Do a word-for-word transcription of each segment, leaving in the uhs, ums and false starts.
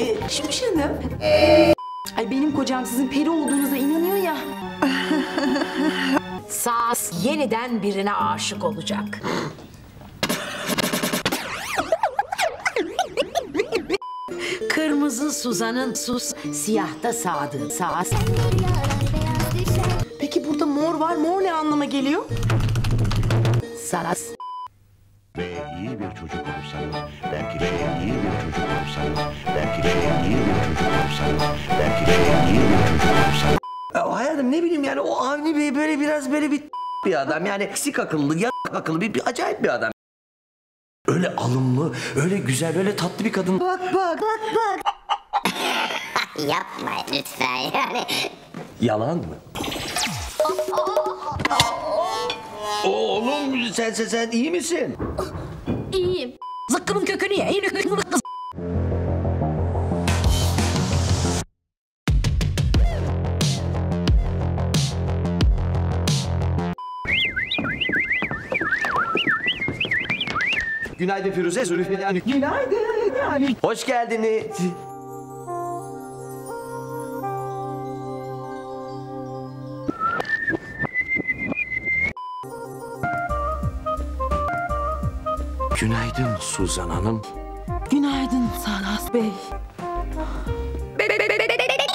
Ee, Şimşene. Ay benim kocam sizin peri olduğunuza inanıyor ya. Saras yeniden birine aşık olacak. Kırmızı Suzan'ın sus, siyahta Sadık. Saras. Peki burada mor var, mor ne anlama geliyor? Saras. Ve iyi bir çocuk olursanız, belki de iyi bir çocuk olursanız, belki de iyi bir çocuk olursanız, belki de iyi bir çocuk olursanız. O hayatım ne bileyim yani o Avni Bey böyle biraz böyle bir bir adam yani eksik akıllı, ya akıllı bir, bir acayip bir adam. Öyle alımlı, öyle güzel, öyle tatlı bir kadın. Bak bak bak bak. Yapma lütfen yani. Yalan mı? Oğlum sen sen sen iyi misin? İyiyim. Zıkkımın kökünü ye. En kökünü kız. Günaydın Firuze, Zülfeli Anık. Günaydın yani. Hoş geldiniz. Günaydın Suzan Hanım. Günaydın Saras Bey. Be be be be be be be.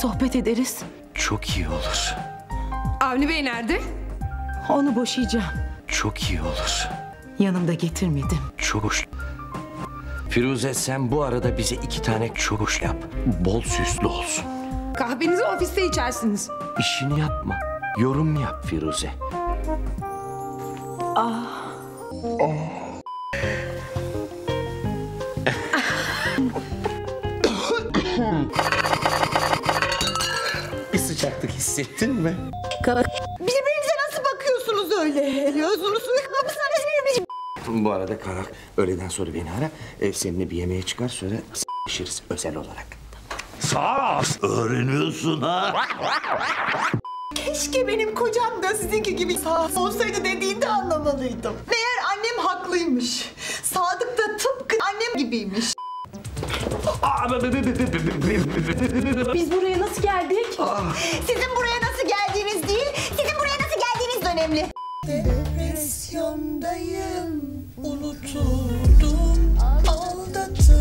Sohbet ederiz. Çok iyi olur. Avni Bey nerede? Onu boşayacağım. Çok iyi olur. Yanımda getirmedim. Çok hoş. Firuze sen bu arada bize iki tane çok hoş yap. Bol süslü olsun. Kahvenizi ofiste içersiniz. İşini yapma. Yorum yap Firuze. Ah. Oh. Bir sıcaklık hissettin mi? Karak. Birbirinize nasıl bakıyorsunuz öyle? Gözünüzü kapısına. Bu arada Karak öğleden sonra beni ara. Ev seninle bir yemeğe çıkar sonra s***şiriz özel olarak. Saras öğreniyorsun ha. Keşke benim kocam da sizinki gibi Saras olsaydı dediğinde anlamalıydım. Meğer annem haklıymış. Sadık da tıpkı annem gibiymiş. Biz buraya nasıl geldik? Sizin buraya nasıl geldiğiniz değil, sizin buraya nasıl geldiğiniz önemli. Depresyondayım, unutuldum, aldatıldım.